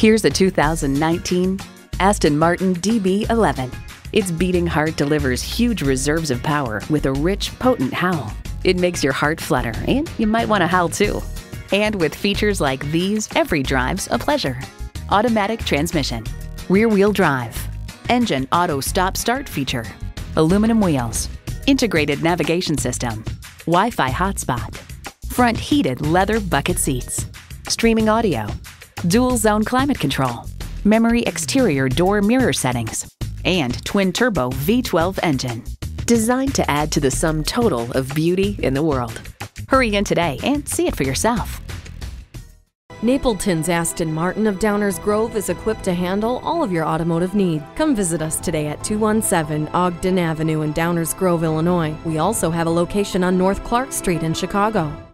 Here's a 2019 Aston Martin DB11. Its beating heart delivers huge reserves of power with a rich, potent howl. It makes your heart flutter, and you might want to howl too. And with features like these, every drive's a pleasure. Automatic transmission, rear-wheel drive, engine auto stop-start feature, aluminum wheels, integrated navigation system, Wi-Fi hotspot, front heated leather bucket seats, streaming audio, dual-zone climate control, memory exterior door mirror settings, and twin-turbo V12 engine, designed to add to the sum total of beauty in the world. Hurry in today and see it for yourself. Napleton's Aston Martin of Downers Grove is equipped to handle all of your automotive needs. Come visit us today at 217 Ogden Avenue in Downers Grove, Illinois. We also have a location on North Clark Street in Chicago.